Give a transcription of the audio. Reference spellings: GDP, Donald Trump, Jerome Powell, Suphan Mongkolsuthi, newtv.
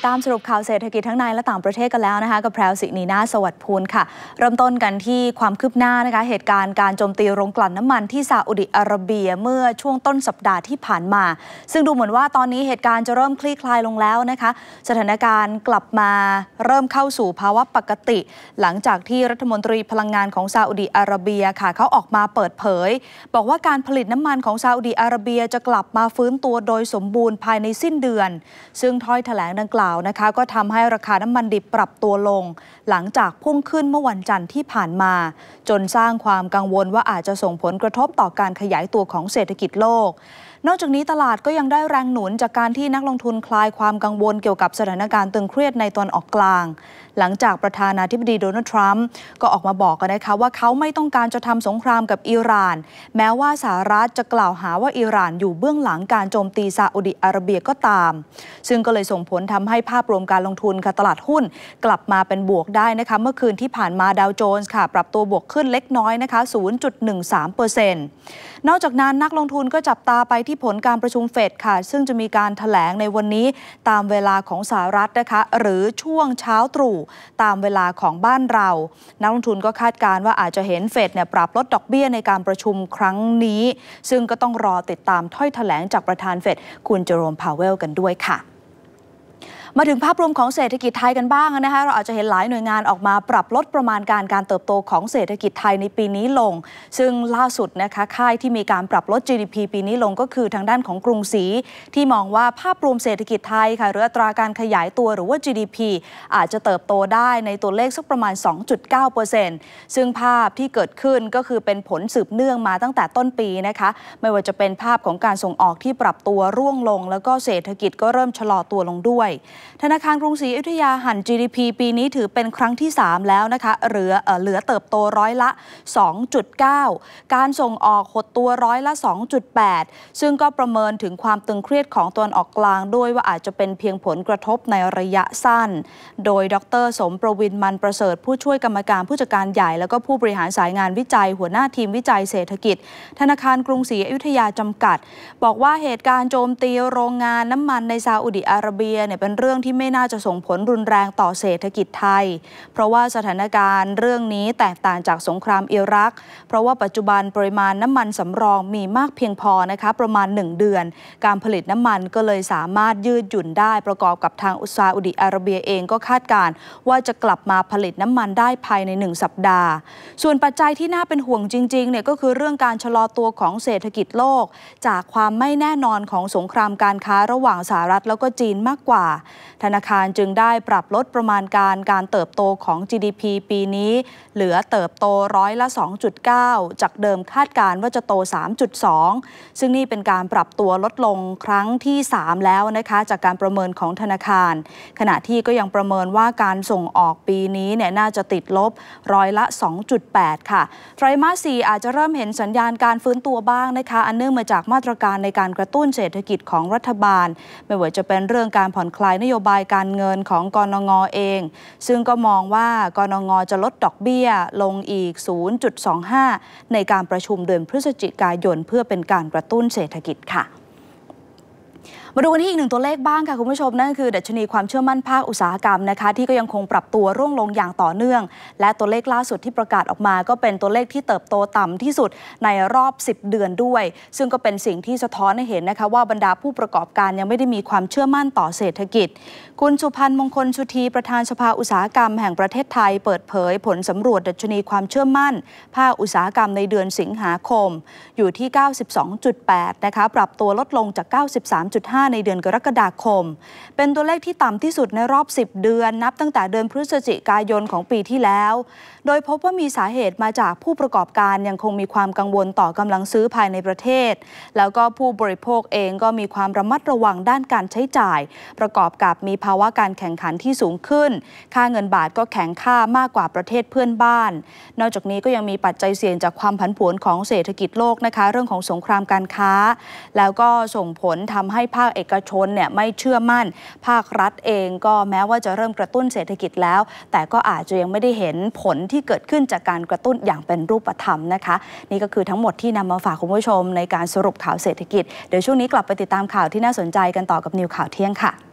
ดตามสรุปข่าวเศรษฐกิจทั้งในและต่างประเทศกันแล้วนะคะกับแพรวศินีนาสวัสดิ์พูลค่ะเริ่มต้นกันที่ความคืบหน้านะคะเหตุการณ์การโจมตีโรงกลั่นน้ำมันที่ซาอุดิอาระเบียเมื่อช่วงต้นสัปดาห์ที่ผ่านมาซึ่งดูเหมือนว่าตอนนี้เหตุการณ์จะเริ่มคลี่คลายลงแล้วนะคะสถานการณ์กลับมาเริ่มเข้าสู่ภาวะปกติหลังจากที่รัฐมนตรีพลังงานของซาอุดิอาระเบียค่ะเขาออกมาเปิดเผยบอกว่าการผลิตน้ำมันของซาอุดิอาระเบียจะกลับมาฟื้นตัวโดยสมบูรณ์ภายในสิ้นเดือนซึ่งถ้อยแถลงดังกล่าวนะคะก็ทำให้ราคาน้ำมันดิบปรับตัวลงหลังจากพุ่งขึ้นเมื่อวันจันทร์ที่ผ่านมาจนสร้างความกังวลว่าอาจจะส่งผลกระทบต่อการขยายตัวของเศรษฐกิจโลกนอกจากนี้ตลาดก็ยังได้แรงหนุนจากการที่นักลงทุนคลายความกังวลเกี่ยวกับสถานการณ์ตึงเครียดในตอนออกกลางหลังจากประธานาธิบดีโดนัลด์ทรัมป์ก็ออกมาบอกกันนะคะว่าเขาไม่ต้องการจะทำสงครามกับอิหร่านแม้ว่าสหรัฐจะกล่าวหาว่าอิหร่านอยู่เบื้องหลังการโจมตีซาอุดิอาระเบียก็ตามซึ่งก็เลยส่งผลทำให้ภาพรวมการลงทุนค่ะตลาดหุ้นกลับมาเป็นบวกได้นะคะเมื่อคืนที่ผ่านมาดาวโจนส์ค่ะปรับตัวบวกขึ้นเล็กน้อยนะคะ 0.13% นอกจากนั้นนักลงทุนก็จับตาไปที่ผลการประชุมเฟดค่ะซึ่งจะมีการแถลงในวันนี้ตามเวลาของสหรัฐนะคะหรือช่วงเช้าตรู่ตามเวลาของบ้านเรานักลงทุนก็คาดการณ์ว่าอาจจะเห็นเฟดเนี่ยปรับลดดอกเบี้ยในการประชุมครั้งนี้ซึ่งก็ต้องรอติดตามถ้อยแถลงจากประธานเฟดคุณเจอโรม พาวเวลกันด้วยค่ะมาถึงภาพรวมของเศรษฐกิจไทยกันบ้างนะคะเราอาจจะเห็นหลายหน่วยงานออกมาปรับลดประมาณการเติบโตของเศรษฐกิจไทยในปีนี้ลงซึ่งล่าสุดนะคะค่ายที่มีการปรับลด GDP ปีนี้ลงก็คือทางด้านของกรุงศรีที่มองว่าภาพรวมเศรษฐกิจไทยค่ะหรืออัตราการขยายตัวหรือว่า GDP อาจจะเติบโตได้ในตัวเลขสักประมาณ 2.9% ซึ่งภาพที่เกิดขึ้นก็คือเป็นผลสืบเนื่องมาตั้งแต่ต้นปีนะคะไม่ว่าจะเป็นภาพของการส่งออกที่ปรับตัวร่วงลงแล้วก็เศรษฐกิจก็เริ่มชะลอตัวลงด้วยธนาคารกรุงศรีอยุธยาหัน GDP ปีนี้ถือเป็นครั้งที่ 3 แล้วนะคะเหลือเติบโตร้อยละ 2.9 การส่งออกหดตัวร้อยละ 2.8 ซึ่งก็ประเมินถึงความตึงเครียดของตะวันออกกลางด้วยว่าอาจจะเป็นเพียงผลกระทบในระยะสั้นโดยดร.สมประวินมันประเสริฐผู้ช่วยกรรมการผู้จัดการใหญ่แล้วก็ผู้บริหารสายงานวิจัยหัวหน้าทีมวิจัยเศรษฐกิจธนาคารกรุงศรีอยุธยาจำกัดบอกว่าเหตุการณ์โจมตีโรงงานน้ำมันในซาอุดิอาระเบียเนี่ยเป็นเรื่องที่ไม่น่าจะส่งผลรุนแรงต่อเศรษฐกิจไทยเพราะว่าสถานการณ์เรื่องนี้แตกต่างจากสงครามอิรักเพราะว่าปัจจุบันปริมาณน้ำมันสำรองมีมากเพียงพอนะคะประมาณ1เดือนการผลิตน้ำมันก็เลยสามารถยืดหยุ่นได้ประกอบกับทางซาอุดิอาระเบียเองก็คาดการณ์ว่าจะกลับมาผลิตน้ำมันได้ภายใน1สัปดาห์ส่วนปัจจัยที่น่าเป็นห่วงจริงๆเนี่ยก็คือเรื่องการชะลอตัวของเศรษฐกิจโลกจากความไม่แน่นอนของสงครามการค้าระหว่างสหรัฐแล้วก็จีนมากกว่าธนาคารจึงได้ปรับลดประมาณการเติบโตของ GDP ปีนี้เหลือเติบโตร้อยละ 2.9 จากเดิมคาดการณ์ว่าจะโต 3.2 ซึ่งนี่เป็นการปรับตัวลดลงครั้งที่ 3 แล้วนะคะจากการประเมินของธนาคารขณะที่ก็ยังประเมินว่าการส่งออกปีนี้เนี่ยน่าจะติดลบร้อยละ 2.8 ค่ะไตรมาส 4 อาจจะเริ่มเห็นสัญญาณการฟื้นตัวบ้างนะคะอันเนื่องมาจากมาตรการในการกระตุ้นเศรษฐกิจของรัฐบาลไม่ว่าจะเป็นเรื่องการผ่อนคลายนโยบายการเงินของกนง.เองซึ่งก็มองว่ากนง.จะลดดอกเบี้ยลงอีก 0.25 ในการประชุมเดือนพฤศจิกายนเพื่อเป็นการกระตุ้นเศรษฐกิจค่ะมาดูกันที่อีกหนึ่งตัวเลขบ้างค่ะคุณผู้ชมนั่นคือดัชนีความเชื่อมั่นภาคอุตสาหกรรมนะคะที่ก็ยังคงปรับตัวร่วงลงอย่างต่อเนื่องและตัวเลขล่าสุดที่ประกาศออกมาก็เป็นตัวเลขที่เติบโตต่ำที่สุดในรอบ10เดือนด้วยซึ่งก็เป็นสิ่งที่สะท้อนให้เห็นนะคะว่าบรรดาผู้ประกอบการยังไม่ได้มีความเชื่อมั่นต่อเศรษฐกิจคุณสุพันธ์มงคลสุธีประธานสภาอุตสาหกรรมแห่งประเทศไทยเปิดเผยผลสำรวจดัชนีความเชื่อมั่นภาคอุตสาหกรรมในเดือนสิงหาคมอยู่ที่ 92.8 นะคะปรับตัวลดลงจาก 93.5ในเดือนกรกฎาคมเป็นตัวเลขที่ต่ำที่สุดในรอบ10เดือนนับตั้งแต่เดือนพฤศจิกายนของปีที่แล้วโดยพบว่ามีสาเหตุมาจากผู้ประกอบการยังคงมีความกังวลต่อกำลังซื้อภายในประเทศแล้วก็ผู้บริโภคเองก็มีความระมัดระวังด้านการใช้จ่ายประกอบกับมีภาวะการแข่งขันที่สูงขึ้นค่าเงินบาทก็แข็งค่ามากกว่าประเทศเพื่อนบ้านนอกจากนี้ก็ยังมีปัจจัยเสี่ยงจากความผันผวนของเศรษฐกิจโลกนะคะเรื่องของสงครามการค้าแล้วก็ส่งผลทำให้ภาคเอกชนเนี่ยไม่เชื่อมั่นภาครัฐเองก็แม้ว่าจะเริ่มกระตุ้นเศรษฐกิจแล้วแต่ก็อาจจะยังไม่ได้เห็นผลที่เกิดขึ้นจากการกระตุ้นอย่างเป็นรูปธรรมนะคะนี่ก็คือทั้งหมดที่นำมาฝากคุณผู้ชมในการสรุปข่าวเศรษฐกิจเดี๋ยวช่วงนี้กลับไปติดตามข่าวที่น่าสนใจกันต่อกับนิวข่าวเที่ยงค่ะ